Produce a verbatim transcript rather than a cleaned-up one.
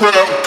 Well,